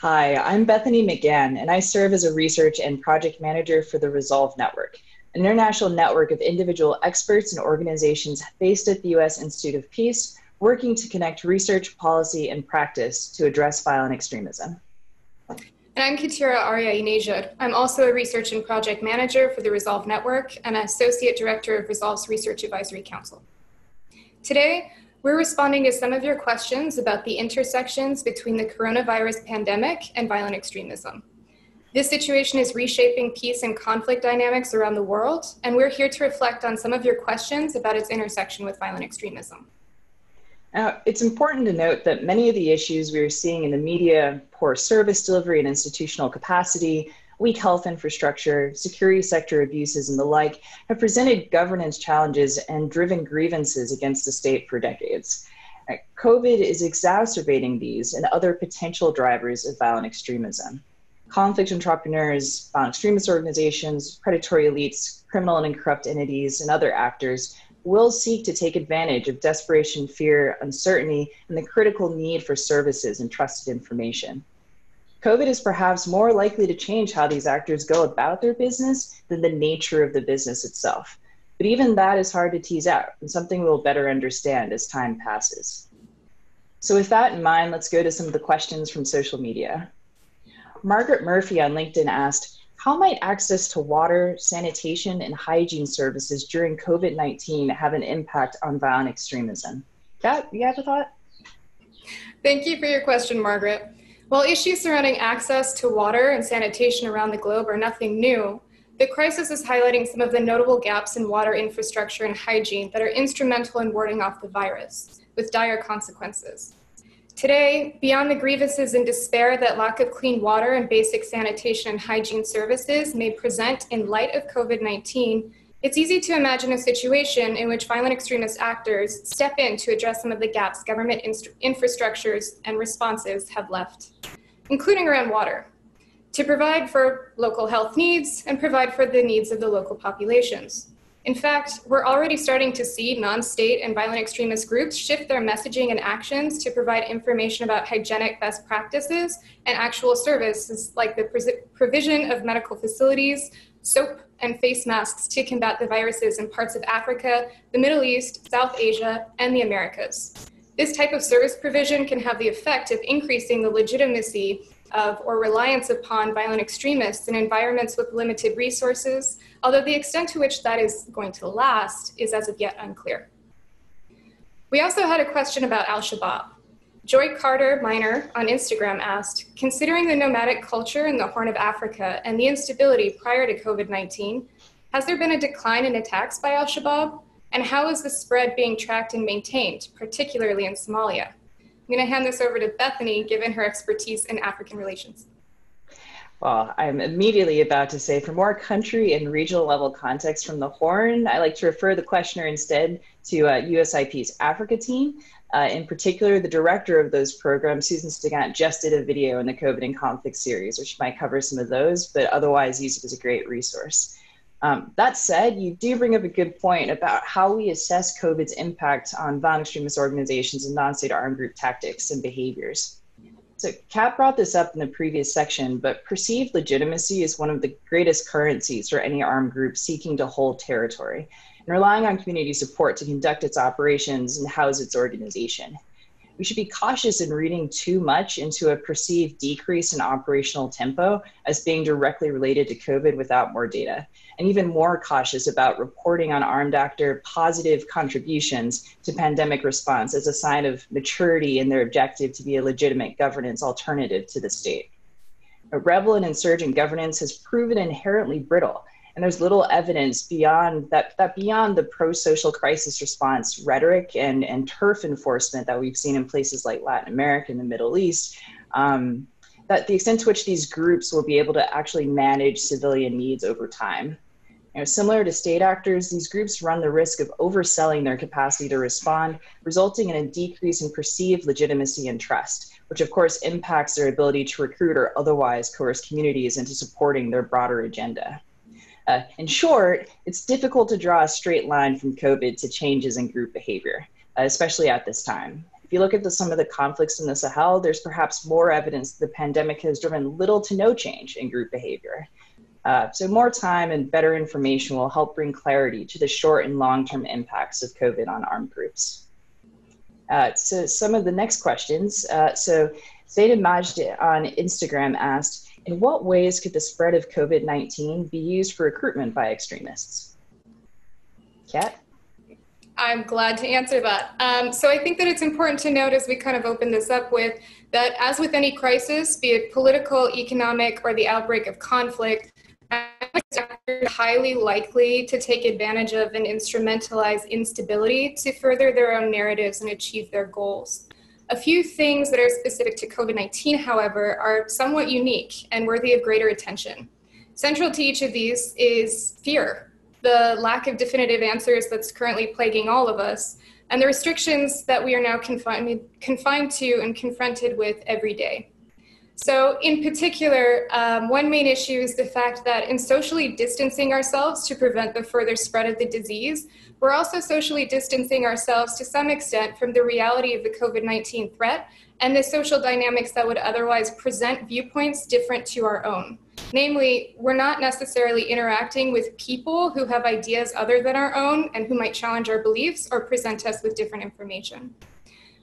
Hi, I'm Bethany McGann, and I serve as a research and project manager for the Resolve Network, an international network of individual experts and organizations based at the U.S. Institute of Peace, working to connect research, policy, and practice to address violent extremism. And I'm Kateira Aryaeinejad. I'm also a research and project manager for the Resolve Network and an associate director of Resolve's Research Advisory Council. Today, we're responding to some of your questions about the intersections between the coronavirus pandemic and violent extremism. This situation is reshaping peace and conflict dynamics around the world, and we're here to reflect on some of your questions about its intersection with violent extremism. Now, it's important to note that many of the issues we are seeing in the media, poor service delivery and institutional capacity, weak health infrastructure, security sector abuses, and the like, have presented governance challenges and driven grievances against the state for decades. COVID is exacerbating these and other potential drivers of violent extremism. Conflict entrepreneurs, violent extremist organizations, predatory elites, criminal and corrupt entities, and other actors will seek to take advantage of desperation, fear, uncertainty, and the critical need for services and trusted information. COVID is perhaps more likely to change how these actors go about their business than the nature of the business itself. But even that is hard to tease out, and something we'll better understand as time passes. So with that in mind, let's go to some of the questions from social media. Margaret Murphy on LinkedIn asked, how might access to water, sanitation, and hygiene services during COVID-19 have an impact on violent extremism? Kat, you have a thought? Thank you for your question, Margaret. While issues surrounding access to water and sanitation around the globe are nothing new, the crisis is highlighting some of the notable gaps in water infrastructure and hygiene that are instrumental in warding off the virus, with dire consequences. Today, beyond the grievances and despair that lack of clean water and basic sanitation and hygiene services may present in light of COVID-19, it's easy to imagine a situation in which violent extremist actors step in to address some of the gaps government infrastructures and responses have left, including around water, to provide for local health needs and provide for the needs of the local populations. In fact, we're already starting to see non-state and violent extremist groups shift their messaging and actions to provide information about hygienic best practices and actual services like the provision of medical facilities, soap and face masks to combat the viruses in parts of Africa, the Middle East, South Asia, and the Americas. This type of service provision can have the effect of increasing the legitimacy of or reliance upon violent extremists in environments with limited resources, although the extent to which that is going to last is as of yet unclear. We also had a question about Al-Shabaab. Joy Carter Minor on Instagram asked, considering the nomadic culture in the Horn of Africa and the instability prior to COVID-19, has there been a decline in attacks by Al-Shabaab? And how is the spread being tracked and maintained, particularly in Somalia? I'm going to hand this over to Bethany, given her expertise in African relations. Well, I'm immediately about to say, for more country and regional level context from the Horn, I like to refer the questioner instead to USIP's Africa team. In particular, the director of those programs, Susan Stigant, just did a video in the COVID and Conflict series, which might cover some of those, but otherwise use it as a great resource. That said, you do bring up a good point about how we assess COVID's impact on violent extremist organizations and non-state armed group tactics and behaviors. So Kat brought this up in the previous section, but perceived legitimacy is one of the greatest currencies for any armed group seeking to hold territory and relying on community support to conduct its operations and house its organization. We should be cautious in reading too much into a perceived decrease in operational tempo as being directly related to COVID without more data, and even more cautious about reporting on armed actor positive contributions to pandemic response as a sign of maturity in their objective to be a legitimate governance alternative to the state. Rebel and insurgent governance has proven inherently brittle, and there's little evidence beyond that beyond the pro-social crisis response rhetoric and turf enforcement that we've seen in places like Latin America and the Middle East, that the extent to which these groups will be able to actually manage civilian needs over time. You know, similar to state actors, these groups run the risk of overselling their capacity to respond, resulting in a decrease in perceived legitimacy and trust, which of course impacts their ability to recruit or otherwise coerce communities into supporting their broader agenda. In short, it's difficult to draw a straight line from COVID to changes in group behavior, especially at this time. If you look at some of the conflicts in the Sahel, there's perhaps more evidence that the pandemic has driven little to no change in group behavior. So more time and better information will help bring clarity to the short and long-term impacts of COVID on armed groups. So some of the next questions. So Zeyneb Majd on Instagram asked, in what ways could the spread of COVID-19 be used for recruitment by extremists? Kat? I'm glad to answer that. So I think that it's important to note, as we kind of open this up with, that as with any crisis, be it political, economic, or the outbreak of conflict, actors are highly likely to take advantage of and instrumentalize instability to further their own narratives and achieve their goals. A few things that are specific to COVID-19, however, are somewhat unique and worthy of greater attention. Central to each of these is fear. The lack of definitive answers that's currently plaguing all of us, and the restrictions that we are now confined to and confronted with every day. So in particular, one main issue is the fact that in socially distancing ourselves to prevent the further spread of the disease, we're also socially distancing ourselves to some extent from the reality of the COVID-19 threat and the social dynamics that would otherwise present viewpoints different to our own. Namely, we're not necessarily interacting with people who have ideas other than our own and who might challenge our beliefs or present us with different information.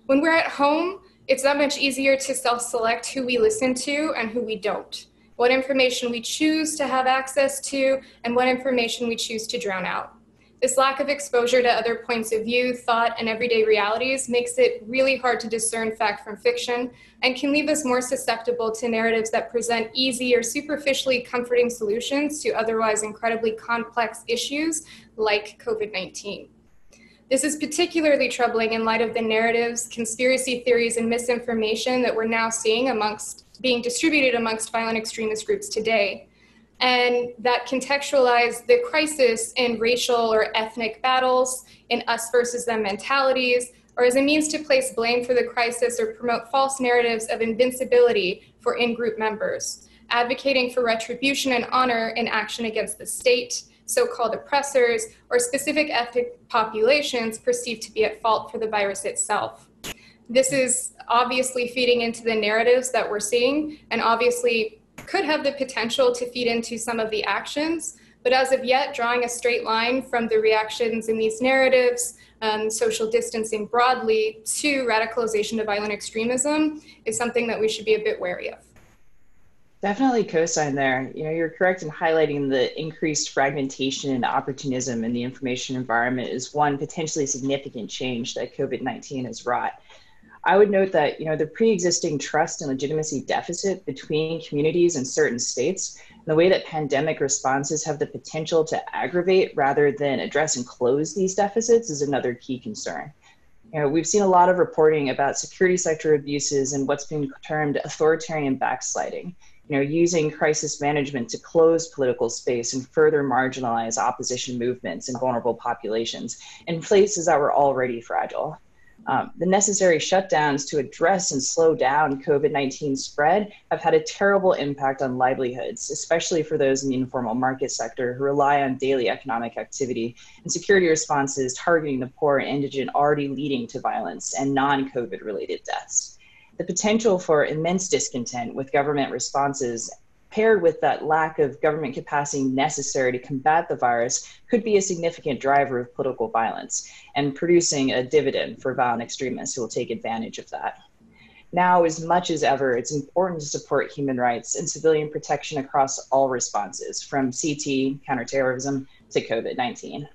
When we're at home, it's that much easier to self-select who we listen to and who we don't, what information we choose to have access to, and what information we choose to drown out. This lack of exposure to other points of view, thought, and everyday realities makes it really hard to discern fact from fiction and can leave us more susceptible to narratives that present easy or superficially comforting solutions to otherwise incredibly complex issues like COVID-19. This is particularly troubling in light of the narratives, conspiracy theories, and misinformation that we're now seeing being distributed amongst violent extremist groups today. And that contextualize the crisis in racial or ethnic battles, in us versus them mentalities, or as a means to place blame for the crisis or promote false narratives of invincibility for in-group members, advocating for retribution and honor in action against the state, so-called oppressors, or specific ethnic populations perceived to be at fault for the virus itself. This is obviously feeding into the narratives that we're seeing, and obviously could have the potential to feed into some of the actions, but as of yet, drawing a straight line from the reactions in these narratives, social distancing broadly, to radicalization to violent extremism is something that we should be a bit wary of. Definitely co-sign there. You know, you're correct in highlighting the increased fragmentation and opportunism in the information environment is one potentially significant change that COVID-19 has wrought. I would note that, you know, the pre-existing trust and legitimacy deficit between communities and certain states, and the way that pandemic responses have the potential to aggravate rather than address and close these deficits is another key concern. You know, we've seen a lot of reporting about security sector abuses and what's been termed authoritarian backsliding, you know, using crisis management to close political space and further marginalize opposition movements and vulnerable populations in places that were already fragile. The necessary shutdowns to address and slow down COVID-19 spread have had a terrible impact on livelihoods, especially for those in the informal market sector who rely on daily economic activity and security responses targeting the poor and indigent, already leading to violence and non-COVID related deaths. The potential for immense discontent with government responses paired with that lack of government capacity necessary to combat the virus could be a significant driver of political violence and producing a dividend for violent extremists who will take advantage of that. Now, as much as ever, it's important to support human rights and civilian protection across all responses, from CT, counterterrorism, to COVID-19.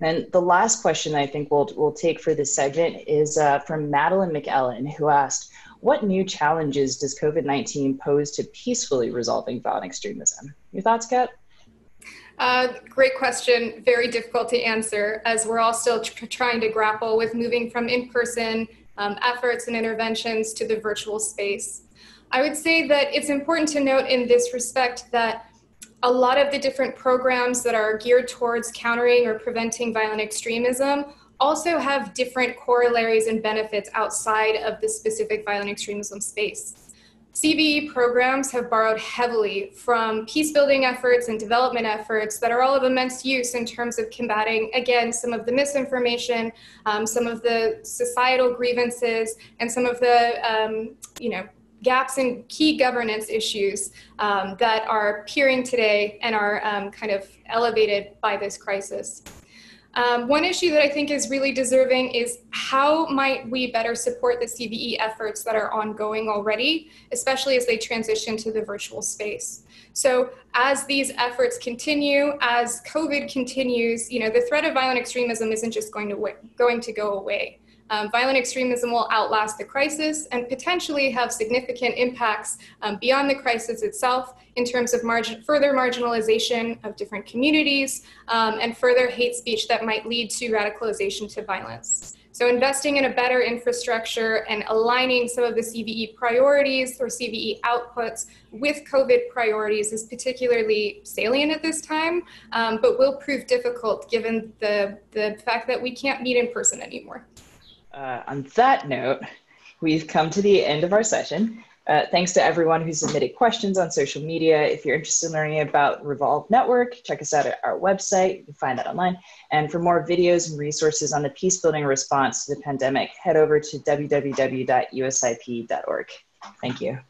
And the last question I think we'll take for this segment is from Madeline McEllen, who asked, what new challenges does COVID-19 pose to peacefully resolving violent extremism? Your thoughts, Kat? Great question. Very difficult to answer, as we're all still trying to grapple with moving from in-person efforts and interventions to the virtual space. I would say that it's important to note in this respect that a lot of the different programs that are geared towards countering or preventing violent extremism also have different corollaries and benefits outside of the specific violent extremism space. CVE programs have borrowed heavily from peace-building efforts and development efforts that are all of immense use in terms of combating, again, some of the misinformation, some of the societal grievances, and some of the, gaps in key governance issues that are appearing today and are kind of elevated by this crisis. One issue that I think is really deserving is how might we better support the CVE efforts that are ongoing already, especially as they transition to the virtual space. So as these efforts continue, as COVID continues, the threat of violent extremism isn't just going to go away. Violent extremism will outlast the crisis and potentially have significant impacts beyond the crisis itself in terms of further marginalization of different communities and further hate speech that might lead to radicalization to violence. So investing in a better infrastructure and aligning some of the CVE priorities or CVE outputs with COVID priorities is particularly salient at this time, but will prove difficult given the fact that we can't meet in person anymore. On that note, we've come to the end of our session. Thanks to everyone who submitted questions on social media. If you're interested in learning about Resolve Network, check us out at our website. You can find that online. And for more videos and resources on the peacebuilding response to the pandemic, head over to www.usip.org. Thank you.